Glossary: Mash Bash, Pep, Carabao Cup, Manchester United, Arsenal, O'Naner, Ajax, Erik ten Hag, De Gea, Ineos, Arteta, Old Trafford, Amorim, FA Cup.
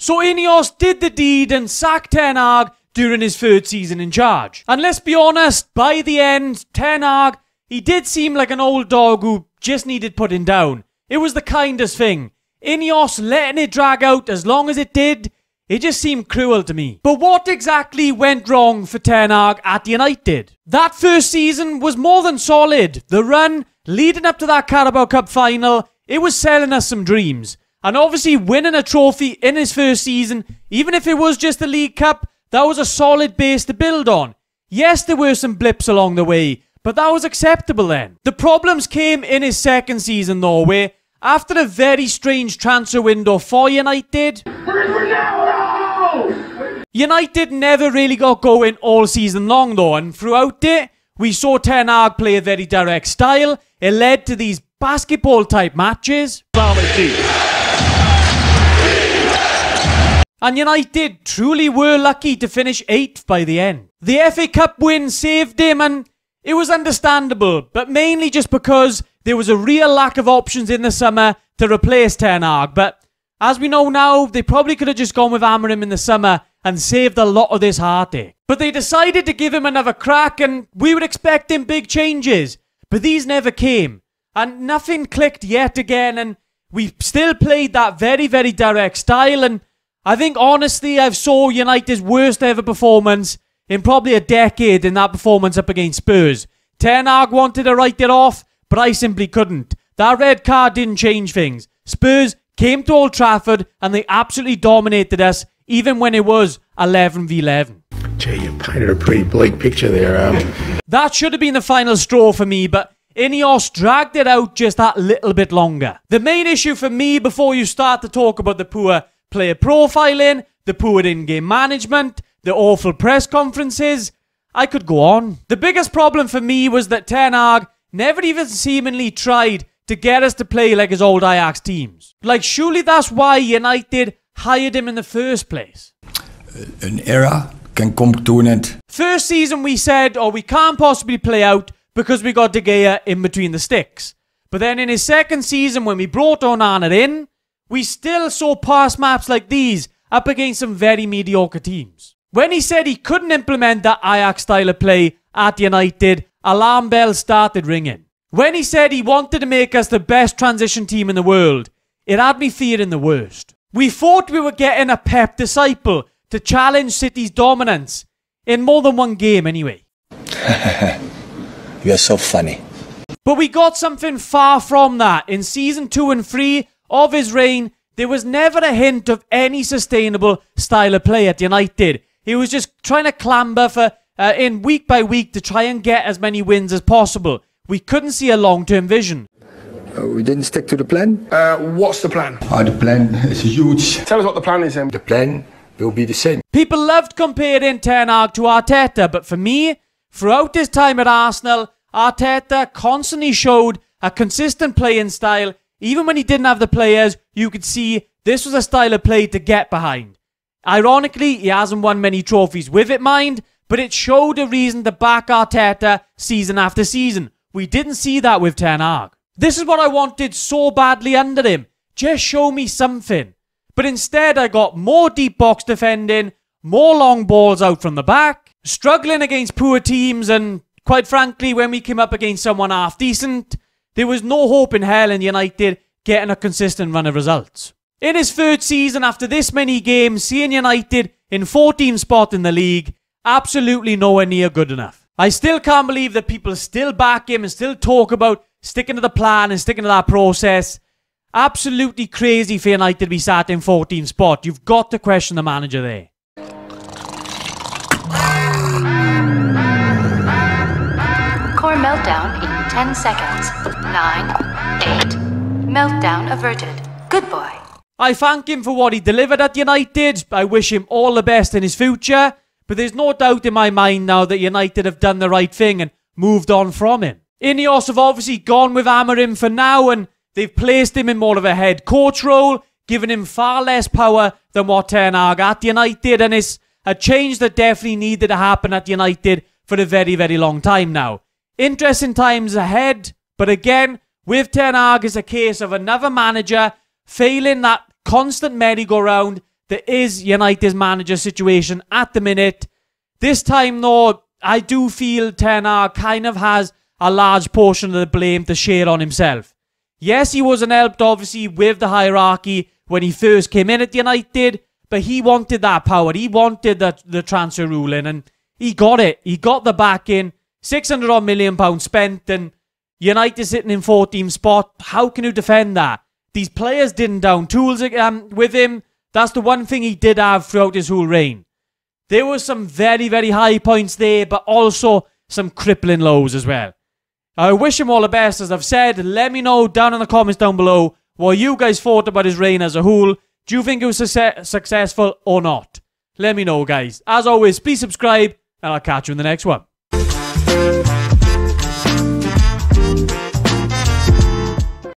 So Ineos did the deed and sacked Ten Hag during his third season in charge. And let's be honest, by the end, Ten Hag, he did seem like an old dog who just needed putting down. It was the kindest thing. Ineos letting it drag out as long as it did, it just seemed cruel to me. But what exactly went wrong for Ten Hag at United? That first season was more than solid. The run leading up to that Carabao Cup final, it was selling us some dreams. And obviously winning a trophy in his first season, even if it was just the League Cup, that was a solid base to build on. Yes, there were some blips along the way, but that was acceptable then. The problems came in his second season though, where after a very strange transfer window for United, United never really got going all season long though, and throughout it, we saw Ten Hag play a very direct style. It led to these basketball type matches. And United truly were lucky to finish 8th by the end. The FA Cup win saved him, and it was understandable, but mainly just because there was a real lack of options in the summer to replace Ten Hag. But as we know now, they probably could have just gone with Amorim in the summer and saved a lot of this heartache. But they decided to give him another crack, and we were expecting big changes, but these never came. And nothing clicked yet again, and we still played that very, very direct style. And I think honestly I've saw United's worst ever performance in probably a decade in that performance up against Spurs. Ten Hag wanted to write it off, but I simply couldn't. That red card didn't change things. Spurs came to Old Trafford and they absolutely dominated us, even when it was 11v11. Jay, you painted a pretty bleak picture there. That should have been the final straw for me, but Ineos dragged it out just that little bit longer. The main issue for me, before you start to talk about the poor player profiling, the poor in-game management, the awful press conferences, I could go on. The biggest problem for me was that Ten Hag never even seemingly tried to get us to play like his old Ajax teams. Like, surely that's why United hired him in the first place. An era can come to an end. First season we said, oh, we can't possibly play out because we got De Gea in between the sticks. But then in his second season, when we brought O'Naner in, we still saw pass maps like these up against some very mediocre teams. When he said he couldn't implement that Ajax style of play at United, alarm bells started ringing. When he said he wanted to make us the best transition team in the world, it had me fearing the worst. We thought we were getting a Pep disciple to challenge City's dominance, in more than one game anyway. You're so funny. But we got something far from that. In season 2 and 3 of his reign, there was never a hint of any sustainable style of play at United. He was just trying to clamber for in week by week to try and get as many wins as possible. We couldn't see a long-term vision. We didn't stick to the plan. What's the plan? The plan is huge. Tell us what the plan is then. The plan will be the same. People loved comparing Ten Hag to Arteta, but for me, throughout his time at Arsenal, Arteta constantly showed a consistent playing style. Even when he didn't have the players, you could see this was a style of play to get behind. Ironically, he hasn't won many trophies with it, mind, but it showed a reason to back Arteta season after season. We didn't see that with Ten Hag. This is what I wanted so badly under him. Just show me something. But instead, I got more deep box defending, more long balls out from the back, struggling against poor teams, and quite frankly, when we came up against someone half decent, there was no hope in hell in United getting a consistent run of results. In his third season, after this many games, seeing United in 14th spot in the league, absolutely nowhere near good enough. I still can't believe that people still back him and still talk about sticking to the plan and sticking to that process. Absolutely crazy for United to be sat in 14th spot. You've got to question the manager there. Core meltdown in 10 seconds. 9, 8, meltdown averted. Good boy. I thank him for what he delivered at United. I wish him all the best in his future. But there's no doubt in my mind now that United have done the right thing and moved on from him. Ineos have obviously gone with Amorim for now, and they've placed him in more of a head coach role, giving him far less power than what Ten Hag at United, and it's a change that definitely needed to happen at United for a very, very long time now. Interesting times ahead, but again, with Ten Hag, it's a case of another manager failing that constant merry-go-round There is United's manager situation at the minute. This time though, I do feel Ten Hag kind of has a large portion of the blame to share on himself. Yes, he wasn't helped obviously with the hierarchy when he first came in at United, but he wanted that power. He wanted the transfer ruling, and he got it. He got the backing. £600 odd million spent, and United sitting in 14th spot. How can you defend that? These players didn't down tools with him. That's the one thing he did have throughout his whole reign. There were some very, very high points there, but also some crippling lows as well. I wish him all the best, as I've said. Let me know down in the comments down below what you guys thought about his reign as a whole. Do you think it was successful or not? Let me know, guys. As always, please subscribe, and I'll catch you in the next one.